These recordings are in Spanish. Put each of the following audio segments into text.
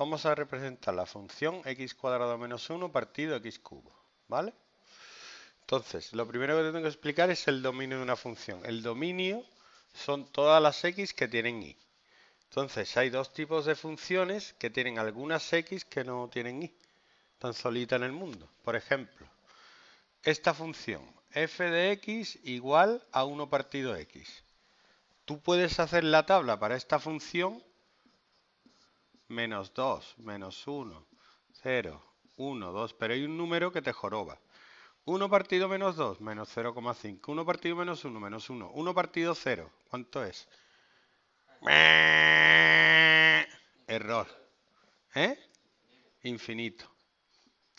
Vamos a representar la función x cuadrado menos 1 partido x cubo, ¿vale? Entonces, lo primero que tengo que explicar es el dominio de una función. El dominio son todas las x que tienen y. Entonces, hay dos tipos de funciones que tienen algunas x que no tienen y, tan solita en el mundo. Por ejemplo, esta función, f de x igual a 1 partido x. Tú puedes hacer la tabla para esta función menos 2, menos 1, 0, 1, 2, pero hay un número que te joroba. 1 partido menos 2, menos 0,5. 1 partido menos 1, menos 1. 1 partido 0, ¿cuánto es? Error. ¿Eh? Infinito.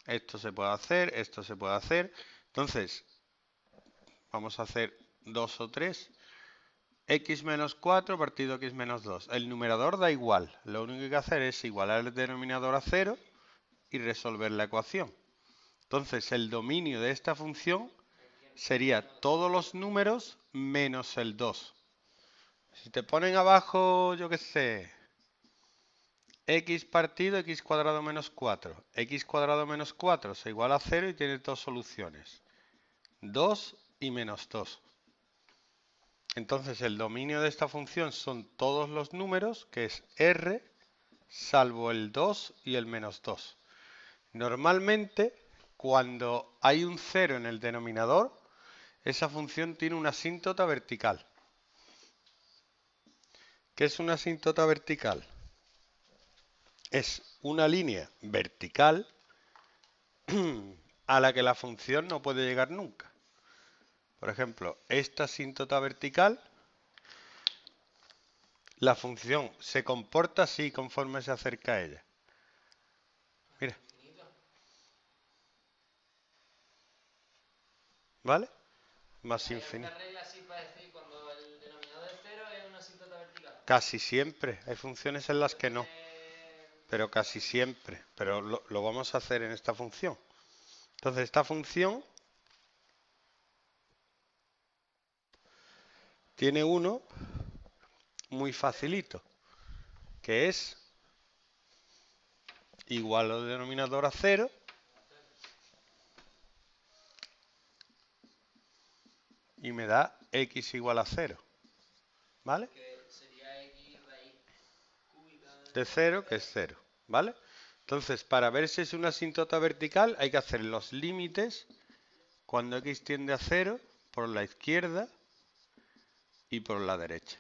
Esto se puede hacer, esto se puede hacer. Entonces, vamos a hacer 2 o 3. X menos 4 partido x menos 2. El numerador da igual. Lo único que hay que hacer es igualar el denominador a 0 y resolver la ecuación. Entonces, el dominio de esta función sería todos los números menos el 2. Si te ponen abajo, yo qué sé, x partido x cuadrado menos 4. X cuadrado menos 4 se iguala a 0 y tiene dos soluciones. 2 y menos 2. Entonces el dominio de esta función son todos los números, que es r, salvo el 2 y el menos 2. Normalmente, cuando hay un 0 en el denominador, esa función tiene una asíntota vertical. ¿Qué es una asíntota vertical? Es una línea vertical a la que la función no puede llegar nunca. Por ejemplo, esta asíntota vertical, la función se comporta así conforme se acerca a ella. Mira. ¿Vale? Más infinito. Casi siempre. Hay funciones en las que no. Pero casi siempre. Pero lo vamos a hacer en esta función. Entonces, esta función tiene uno muy facilito, que es igual al denominador a 0 y me da x igual a 0, ¿vale? De 0, que es 0, ¿vale? Entonces, para ver si es una asíntota vertical hay que hacer los límites cuando x tiende a 0 por la izquierda y por la derecha.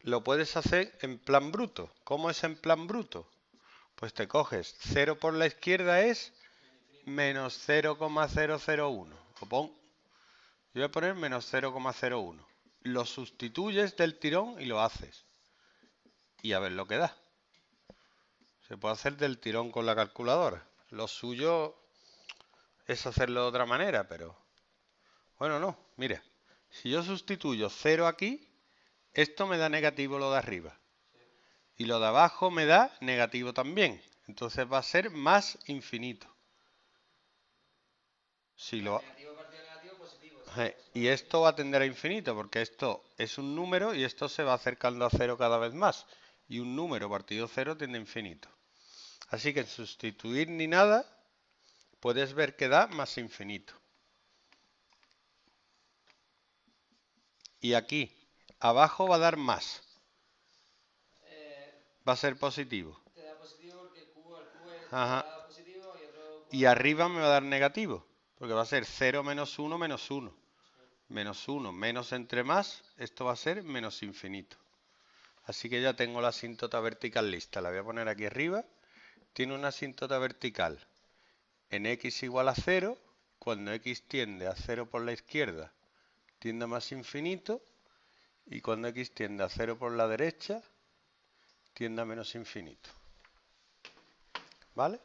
Lo puedes hacer en plan bruto. ¿Cómo es en plan bruto? Pues te coges 0 por la izquierda es menos 0,001. Yo voy a poner menos 0,01. Lo sustituyes del tirón y lo haces. Y a ver lo que da. Se puede hacer del tirón con la calculadora. Lo suyo es hacerlo de otra manera, pero... Bueno, no. Mira, si yo sustituyo 0 aquí, esto me da negativo lo de arriba. Y lo de abajo me da negativo también. Entonces va a ser más infinito. Si lo... Y esto va a tender a infinito, porque esto es un número y esto se va acercando a 0 cada vez más. Y un número partido 0 tiende a infinito. Así que en sustituir ni nada, puedes ver que da más infinito. Y aquí, abajo va a dar más. Va a ser positivo. Te da positivo porque el cubo es positivo y otro... Y arriba me va a dar negativo, porque va a ser 0 menos 1 menos 1. Menos 1 menos entre más, esto va a ser menos infinito. Así que ya tengo la asíntota vertical lista. La voy a poner aquí arriba. Tiene una asíntota vertical en x igual a 0. Cuando x tiende a 0 por la izquierda, tiende a más infinito. Y cuando x tiende a 0 por la derecha, tiende a menos infinito. ¿Vale?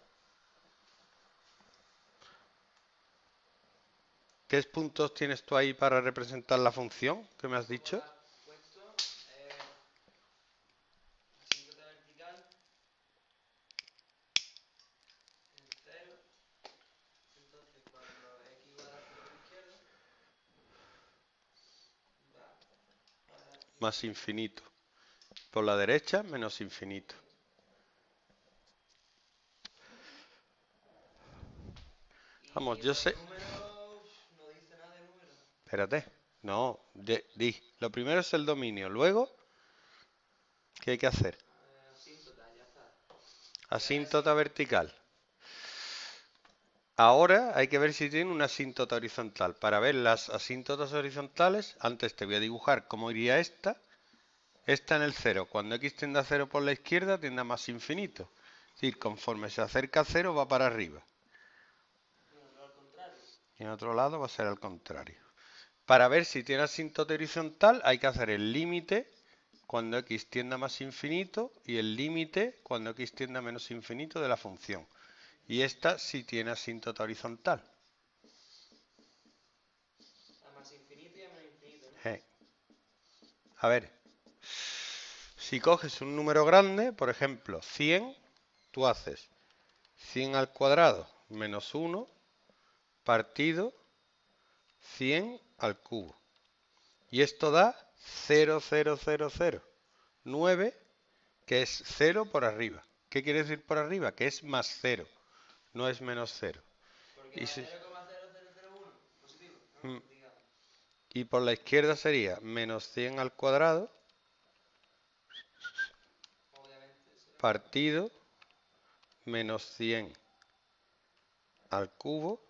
¿Qué puntos tienes tú ahí para representar la función que me has dicho? más infinito. Por la derecha, menos infinito. Vamos, yo sé... No dice nada de número. Espérate. No, di. Lo primero es el dominio. Luego, ¿qué hay que hacer? Asíntota, ya está. Asíntota vertical. Ahora hay que ver si tiene una asíntota horizontal. Para ver las asíntotas horizontales, antes te voy a dibujar cómo iría esta. Esta en el 0. Cuando x tienda a 0 por la izquierda, tienda más infinito. Es decir, conforme se acerca a 0, va para arriba. Y en otro lado va a ser al contrario. Para ver si tiene asíntota horizontal, hay que hacer el límite cuando x tienda más infinito y el límite cuando x tienda menos infinito de la función. Y esta sí tiene asíntota horizontal. A más infinito y a menos infinito, ¿no? A ver, si coges un número grande, por ejemplo 100, tú haces 100 al cuadrado menos 1 partido 100 al cubo. Y esto da 0,0009, que es 0 por arriba. ¿Qué quiere decir por arriba? Que es más 0. No es menos 0. Y, si... 0,0001, positivo, ¿no? Y por la izquierda sería menos 100 al cuadrado, partido menos 100 al cubo,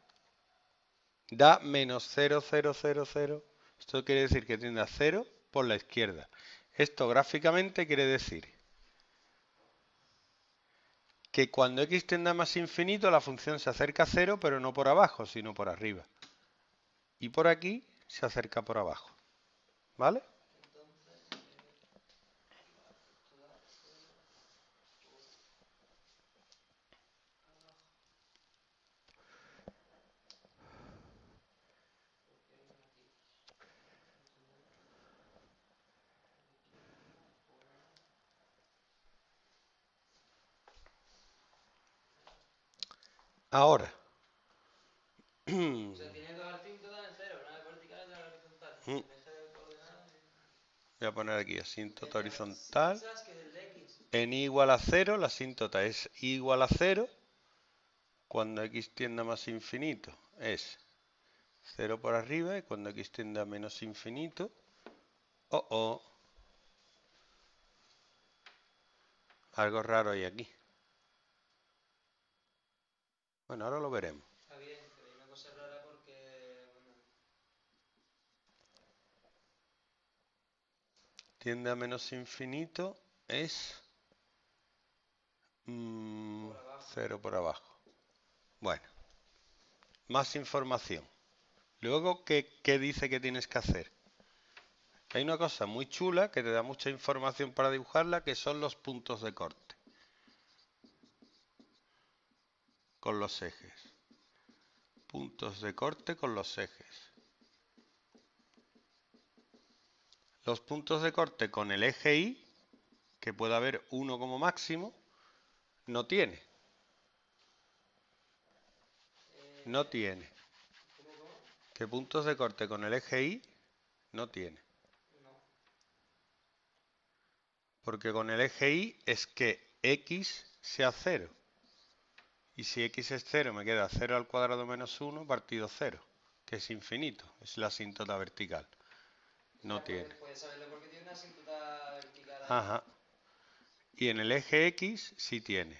da menos 0,000. Esto quiere decir que tiende a 0 por la izquierda. Esto gráficamente quiere decir que cuando x tienda más infinito la función se acerca a 0, pero no por abajo, sino por arriba. Y por aquí se acerca por abajo. ¿Vale? Ahora. Se tiene dos asíntotas en cero, una vertical y otra horizontal. Voy a poner aquí asíntota horizontal. En i igual a 0, la asíntota es i igual a 0. Cuando x tienda más infinito es 0 por arriba y cuando x tienda a menos infinito, algo raro hay aquí. Bueno, ahora lo veremos. Está bien, pero hay una cosa rara porque... Bueno. Tiende a menos infinito es 0 por abajo. Bueno, más información. Luego, ¿qué dice que tienes que hacer? Hay una cosa muy chula que te da mucha información para dibujarla, que son los puntos de corte con los ejes. Puntos de corte con los ejes. Los puntos de corte con el eje Y, que puede haber uno como máximo, no tiene. No tiene. Que puntos de corte con el eje Y no tiene. Porque con el eje Y es que X sea 0. Y si x es 0, me queda 0 al cuadrado menos 1 partido 0, que es infinito. Es la asíntota vertical. No tiene. Puedes saberlo porque tiene una asíntota vertical. Ajá. Y en el eje x sí tiene.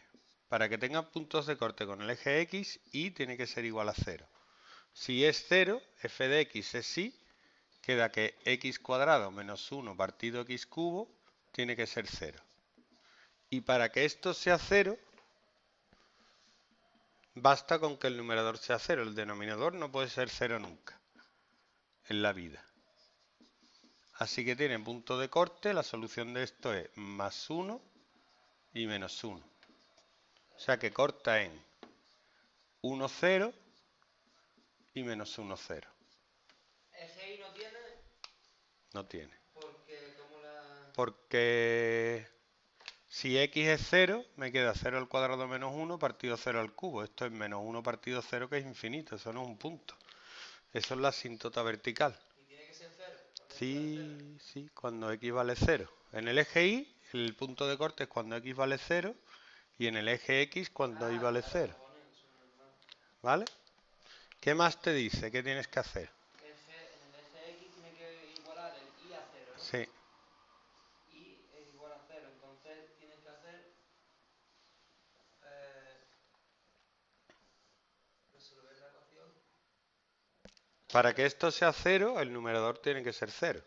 Para que tenga puntos de corte con el eje x, y tiene que ser igual a 0. Si es 0, f de x es y, queda que x cuadrado menos 1 partido x cubo tiene que ser 0. Y para que esto sea 0... Basta con que el numerador sea 0, el denominador no puede ser 0 nunca en la vida. Así que tiene punto de corte, la solución de esto es más 1 y menos 1. O sea que corta en 1, 0 y menos 1, 0. ¿Eje Y no tiene? No tiene. Porque... Si x es 0, me queda 0 al cuadrado menos 1 partido 0 al cubo. Esto es menos 1 partido 0, que es infinito. Eso no es un punto. Eso es la asíntota vertical. ¿Y tiene que ser 0? Sí, cuando x vale 0. En el eje y, el punto de corte es cuando x vale 0 y en el eje x cuando y vale 0. ¿Vale? ¿Qué más te dice? ¿Qué tienes que hacer? En el eje x tiene que igualar el y a 0. Sí. Y es igual a 0, entonces tienes que hacer resolver la ecuación. Para que esto sea 0, el numerador tiene que ser 0.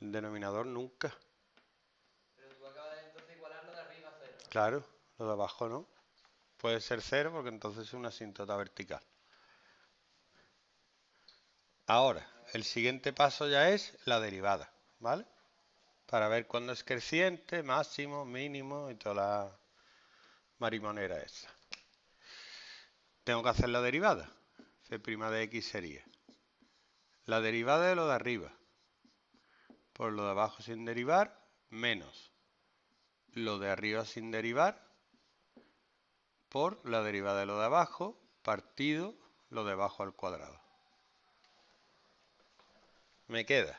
El denominador nunca. Pero tú acabas de entonces igualar lo de arriba a 0. Claro, lo de abajo no. Puede ser 0 porque entonces es una asíntota vertical. Ahora, el siguiente paso ya es la derivada, ¿vale? Para ver cuándo es creciente, máximo, mínimo y toda la marimonera esa. Tengo que hacer la derivada. F' de x sería la derivada de lo de arriba por lo de abajo sin derivar, menos lo de arriba sin derivar por la derivada de lo de abajo, partido lo de abajo al cuadrado. Me queda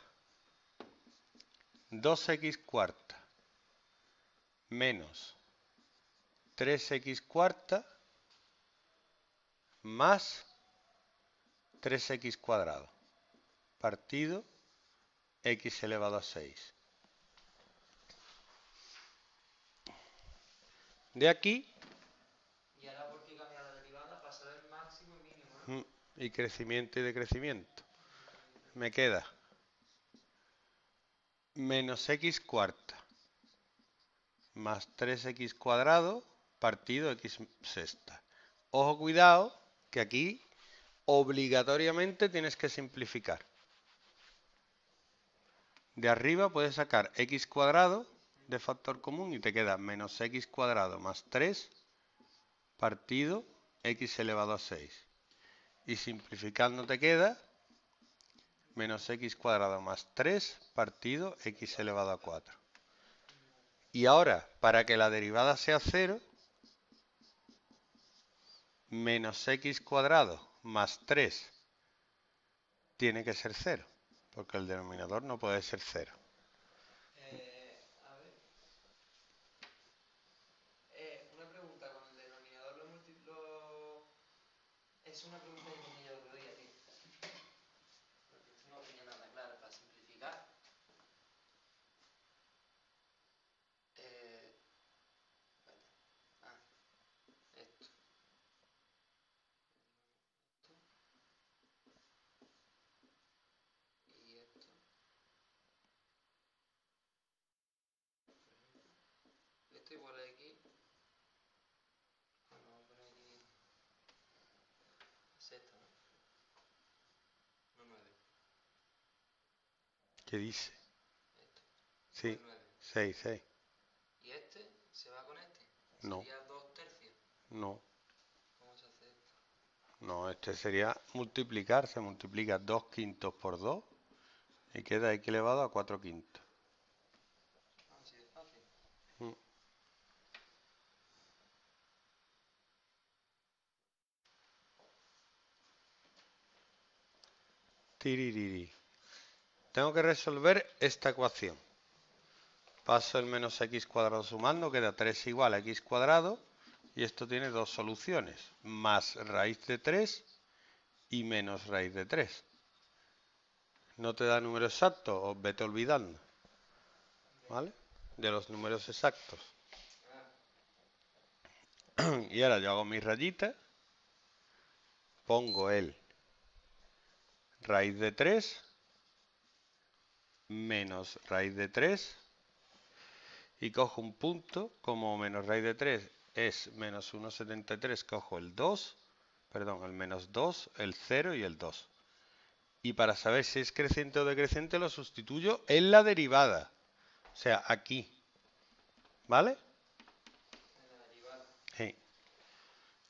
2x cuarta menos 3x cuarta más 3x cuadrado partido x elevado a 6. De aquí... ¿Y ahora por qué cambiar la derivada? Pasar el máximo y mínimo, ¿no? Y crecimiento y decrecimiento. Me queda... menos x cuarta más 3x cuadrado partido x sexta. Ojo, cuidado, que aquí obligatoriamente tienes que simplificar. De arriba puedes sacar x cuadrado de factor común y te queda menos x cuadrado más 3 partido x elevado a 6. Y simplificando te queda... menos x cuadrado más 3 partido x elevado a 4. Y ahora, para que la derivada sea 0, menos x cuadrado más 3 tiene que ser 0, porque el denominador no puede ser 0. Una pregunta, con el denominador es una pregunta que tenía el otro día, tío. No tenía nada claro para simplificar. Esto. Y esto. Esto igual a aquí. Bueno, vamos a poner aquí. Es esto, ¿no? ¿Qué dice? Este. Sí, 6, 6. ¿Y este se va con este? No. ¿Sería 2 tercios? No. ¿Cómo se hace esto? No, este sería multiplicar. Se multiplica 2 quintos por 2 y queda x elevado a 4 quintos. Así de fácil. Tiririri. Tengo que resolver esta ecuación. Paso el menos x cuadrado sumando, queda 3 igual a x cuadrado. Y esto tiene dos soluciones, más raíz de 3 y menos raíz de 3. No te da número exacto, os vete olvidando, ¿vale? De los números exactos. Y ahora yo hago mis rayitas. Pongo el raíz de 3... menos raíz de 3 y cojo un punto, como menos raíz de 3 es menos 1,73, cojo el 2, perdón, el menos 2, el 0 y el 2. Y para saber si es creciente o decreciente lo sustituyo en la derivada, o sea, aquí, ¿vale? Sí.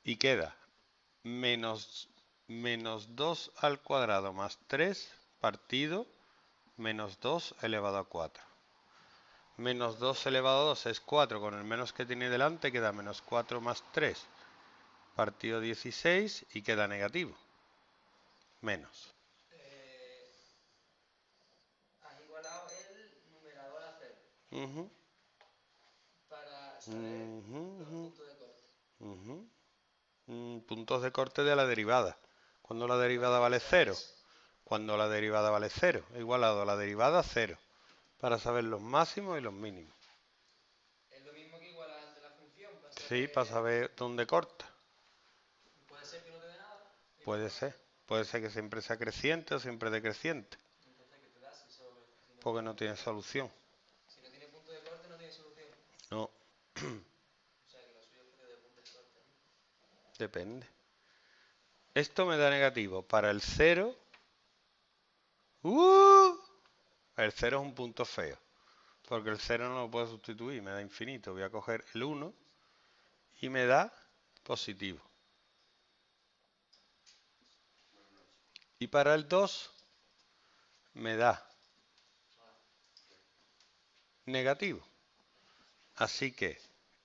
Y queda menos 2 al cuadrado más 3 partido menos 2 elevado a 4. Menos 2 elevado a 2 es 4, con el menos que tiene delante queda menos 4 más 3, partido 16 y queda negativo. Menos. para saber los puntos de corte. Puntos de corte de la derivada. Cuando la derivada vale 0. Cuando la derivada vale 0. Igualado a la derivada 0. Para saber los máximos y los mínimos. Es lo mismo que igualar ante la función. Sí, para saber dónde corta. Puede ser que no te dé nada. Puede ser. Puede ser que siempre sea creciente o siempre decreciente. Porque no tiene solución. Si no tiene punto de corte, no tiene solución. No. O sea, que lo suyo es de punto de corte, ¿no? Depende. Esto me da negativo. Para el 0. El 0 es un punto feo. Porque el 0 no lo puedo sustituir. Me da infinito. Voy a coger el 1. Y me da positivo. Y para el 2. Me da negativo. Así que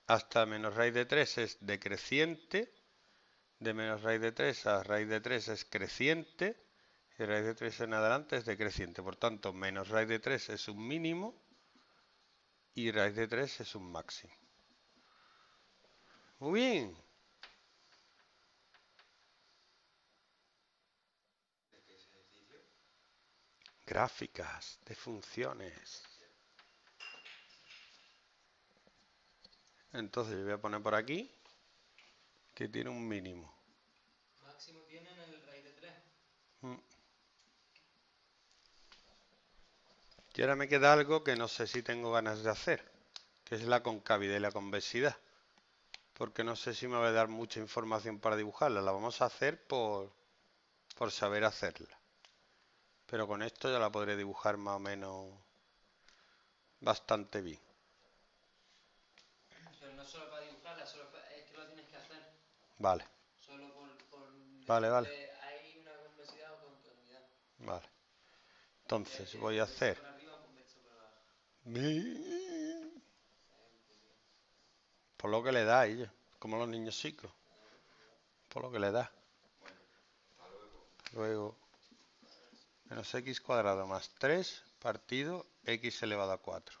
hasta menos raíz de 3 es decreciente, de menos raíz de 3 a raíz de 3 es creciente, y raíz de 3 en adelante es decreciente. Por tanto, menos raíz de 3 es un mínimo y raíz de 3 es un máximo. Muy bien. Gráficas de funciones. Entonces yo voy a poner por aquí que tiene un mínimo. Máximo tiene en el raíz de 3. Y ahora me queda algo que no sé si tengo ganas de hacer, que es la concavidad y la convexidad. Porque no sé si me va a dar mucha información para dibujarla. La vamos a hacer por saber hacerla. Pero con esto ya la podré dibujar más o menos bastante bien. Solo para dibujarla, es que lo tienes que hacer. Vale. Solo vale. Hay una convexidad o concavidad. Vale. Entonces voy a hacer. Por lo que le da a ella. Como los niños chicos. Por lo que le da. Luego. Menos x cuadrado más 3 partido x elevado a 4.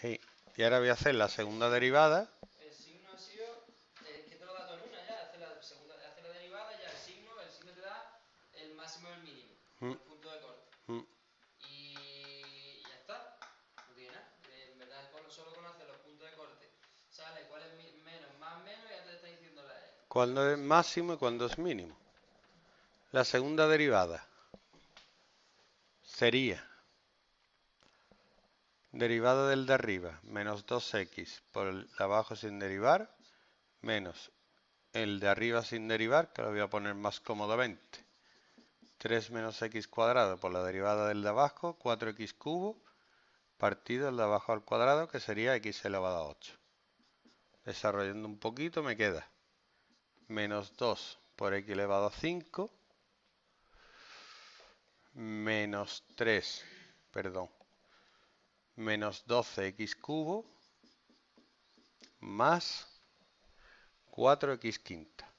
Sí. Y ahora voy a hacer la segunda derivada. El signo ha sido que te lo da todo en una ya. Hace la derivada ya el signo te da el máximo y el mínimo. El punto de corte. Y ya está. No tiene nada. En verdad solo conoces los puntos de corte. Sale cuál es menos, más menos y ya te está diciendo la E. Cuándo es máximo y cuándo es mínimo. La segunda derivada. Sería derivada del de arriba, menos 2x por el de abajo sin derivar, menos el de arriba sin derivar, que lo voy a poner más cómodamente. 3 menos x cuadrado por la derivada del de abajo, 4x cubo, partido el de abajo al cuadrado, que sería x elevado a 8. Desarrollando un poquito me queda menos 2 por x elevado a 5. Menos 12x cubo más 4x quinta.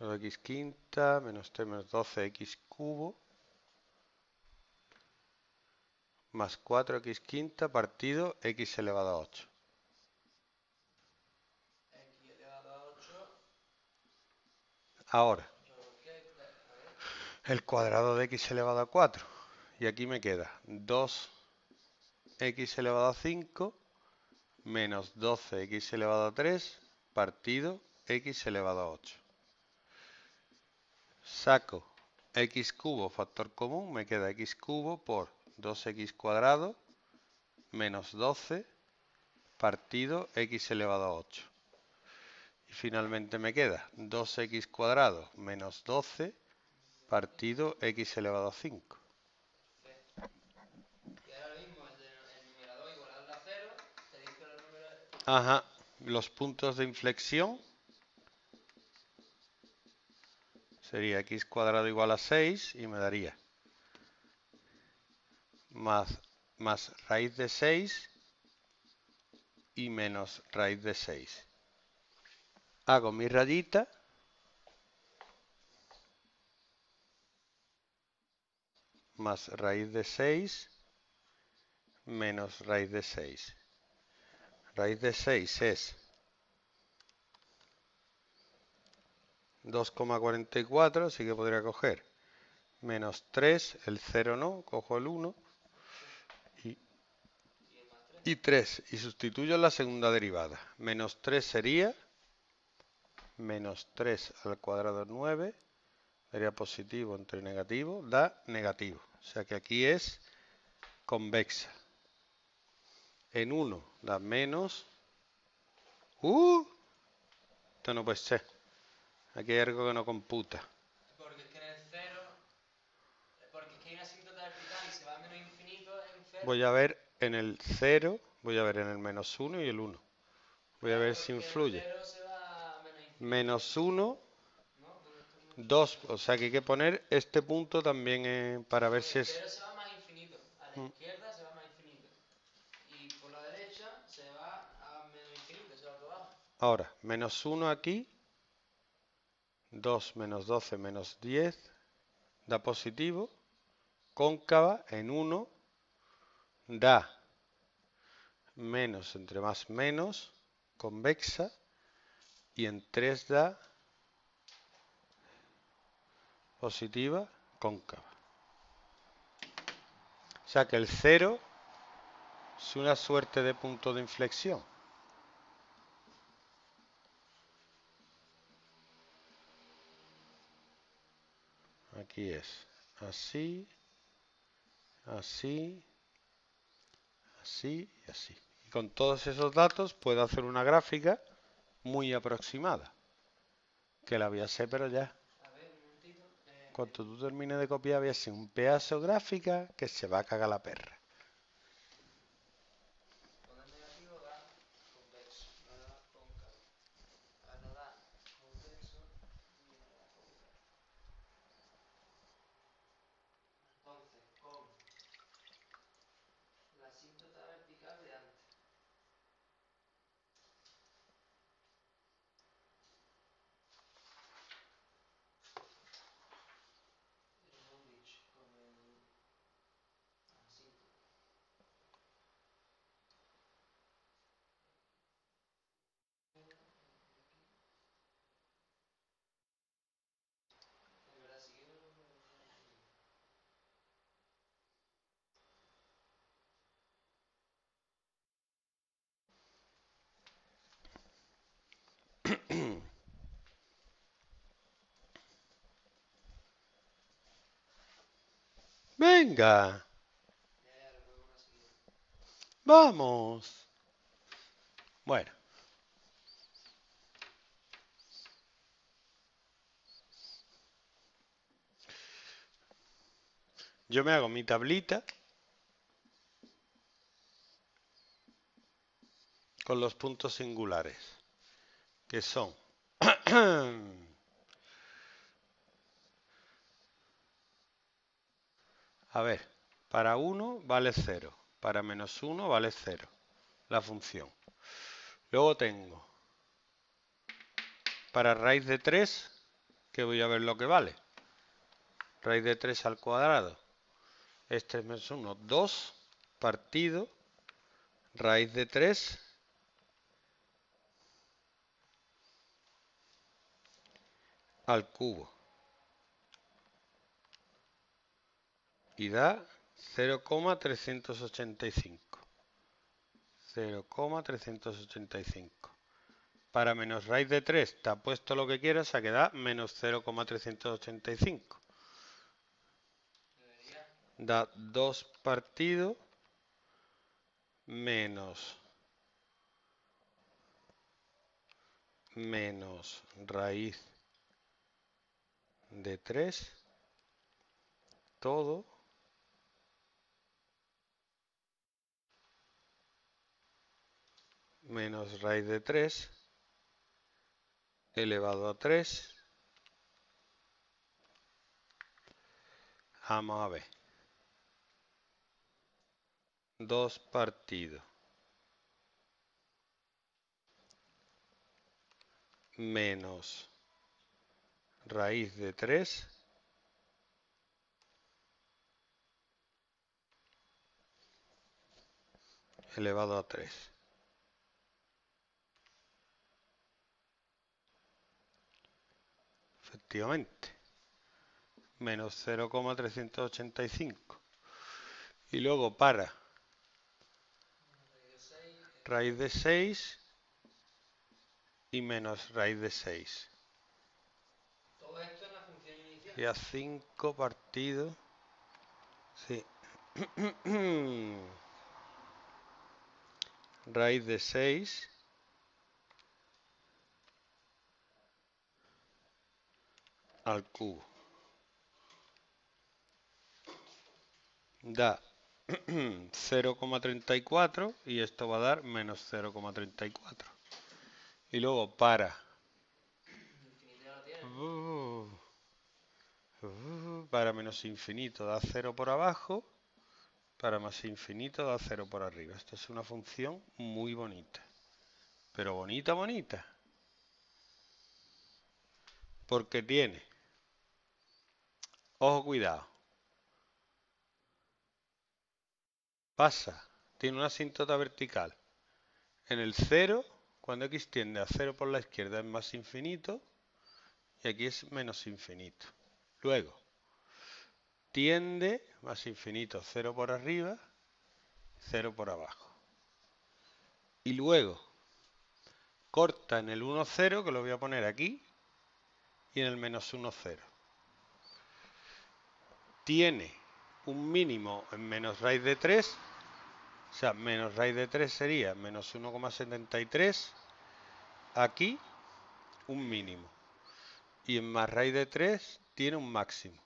X quinta menos 3 menos 12x cubo más 4x quinta partido x elevado a 8. Ahora, el cuadrado de x elevado a 4. Y aquí me queda 2x elevado a 5 menos 12x elevado a 3 partido x elevado a 8. Saco x cubo factor común, me queda x cubo por 2x cuadrado menos 12 partido x elevado a 8. Y finalmente me queda 2x cuadrado menos 12 partido x elevado a 5. Y ahora mismo el numerador igualado a 0, te dice los números. Ajá, los puntos de inflexión sería x cuadrado igual a 6 y me daría más raíz de 6 y menos raíz de 6. hago mi rayita más raíz de 6 menos raíz de 6. Raíz de 6 es 2,44, así que podría coger menos 3, el 0 no, cojo el 1 y 3, y sustituyo la segunda derivada. Menos 3 sería menos 3 al cuadrado 9, sería positivo entre negativo, da negativo. O sea que aquí es convexa. En 1 da menos... Esto no puede ser. Aquí hay algo que no computa. Porque es que en el 0... Porque es que hay una asíntota del final y se va a menos infinito en 0. Voy a ver en el 0, voy a ver en el menos 1 y el 1. Voy a ver si influye. Menos 1, 2. O sea que hay que poner este punto también para ver si es... El 0 se va más infinito. A la izquierda se va más infinito. Y por la derecha se va a menos infinito, se va por abajo. Ahora, menos 1 aquí. 2 menos 12 menos 10 da positivo, cóncava en 1 da menos entre más menos, convexa, y en 3 da positiva, cóncava. O sea que el 0 es una suerte de punto de inflexión. Aquí es así, así, así y así. Y con todos esos datos puedo hacer una gráfica muy aproximada. Que la voy a hacer, pero ya. A ver, un momentito. Cuando tú termines de copiar, voy a hacer un pedazo gráfica que se va a cagar la perra. Venga, vamos. Bueno, yo me hago mi tablita con los puntos singulares, que son a ver, para 1 vale 0, para menos 1 vale 0, la función. Luego tengo, para raíz de 3, que voy a ver lo que vale. Raíz de 3 al cuadrado, es 3 menos 1, 2, partido, raíz de 3, al cubo. Y da 0,385. 0,385. Para menos raíz de 3 te ha puesto lo que quieras, o sea que da menos 0,385. Da 2 partido menos raíz de 3. Todo. Menos raíz de 3 elevado a 3. Vamos a ver. 2 partido menos raíz de 3 elevado a 3. Efectivamente, menos 0,385. Y luego para raíz de 6 y menos raíz de 6. Todo esto en la función inicial. Y a 5 partido. Sí. Raíz de 6 al cubo. Da 0,34 y esto va a dar menos 0,34. Y luego para menos infinito da 0 por abajo, para más infinito da 0 por arriba. Esta es una función muy bonita, pero bonita, bonita, porque tiene, ojo, cuidado, pasa, tiene una asíntota vertical en el 0, cuando x tiende a 0 por la izquierda es más infinito y aquí es menos infinito. Luego tiende más infinito, 0 por arriba, 0 por abajo. Y luego corta en el 1, 0, que lo voy a poner aquí, y en el menos 1, 0. Tiene un mínimo en menos raíz de 3, o sea, menos raíz de 3 sería menos 1,73, aquí un mínimo. Y en más raíz de 3 tiene un máximo.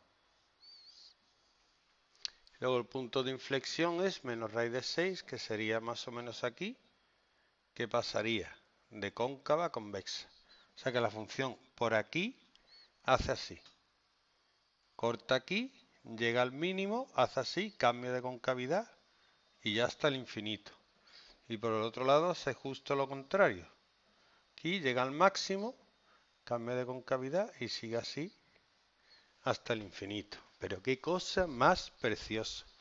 Luego el punto de inflexión es menos raíz de 6, que sería más o menos aquí, que pasaría de cóncava a convexa. O sea que la función por aquí hace así. Corta aquí, llega al mínimo, hace así, cambio de concavidad y ya está el infinito. Y por el otro lado hace justo lo contrario. Aquí llega al máximo, cambio de concavidad y sigue así hasta el infinito. Pero qué cosa más preciosa.